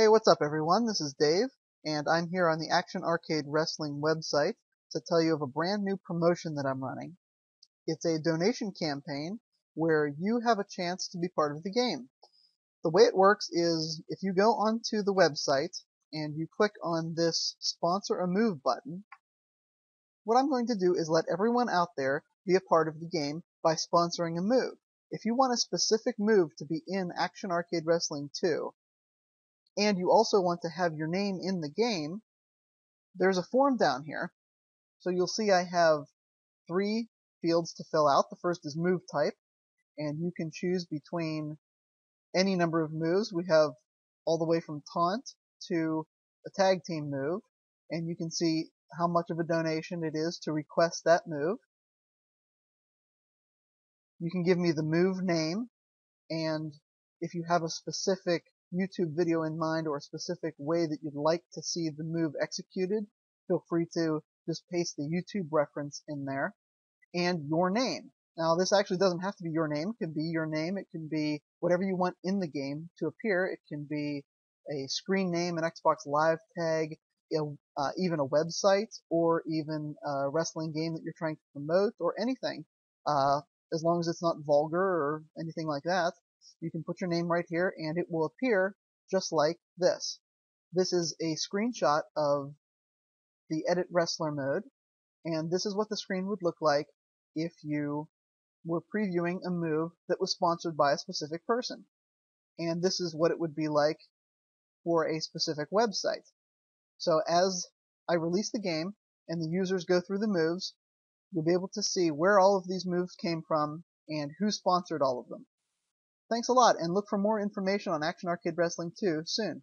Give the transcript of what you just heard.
Hey, what's up everyone? This is Dave, and I'm here on the Action Arcade Wrestling website to tell you of a brand new promotion that I'm running. It's a donation campaign where you have a chance to be part of the game. The way it works is if you go onto the website and you click on this Sponsor a Move button, what I'm going to do is let everyone out there be a part of the game by sponsoring a move. If you want a specific move to be in Action Arcade Wrestling 2, and you also want to have your name in the game, there's a form down here. So you'll see I have three fields to fill out. The first is move type, and you can choose between any number of moves. We have all the way from taunt to a tag team move, and you can see how much of a donation it is to request that move. You can give me the move name, and if you have a specific YouTube video in mind or a specific way that you'd like to see the move executed, feel free to just paste the YouTube reference in there, and your name. Now this actually doesn't have to be your name, it can be your name, it can be whatever you want in the game to appear, it can be a screen name, an Xbox Live tag, even a website, or even a wrestling game that you're trying to promote, or anything. As long as it's not vulgar or anything like that, you can put your name right here and it will appear just like this. This is a screenshot of the Edit Wrestler mode, and this is what the screen would look like if you were previewing a move that was sponsored by a specific person. And this is what it would be like for a specific website. So as I release the game and the users go through the moves, you'll be able to see where all of these moves came from and who sponsored all of them. Thanks a lot, and look for more information on Action Arcade Wrestling 2 soon.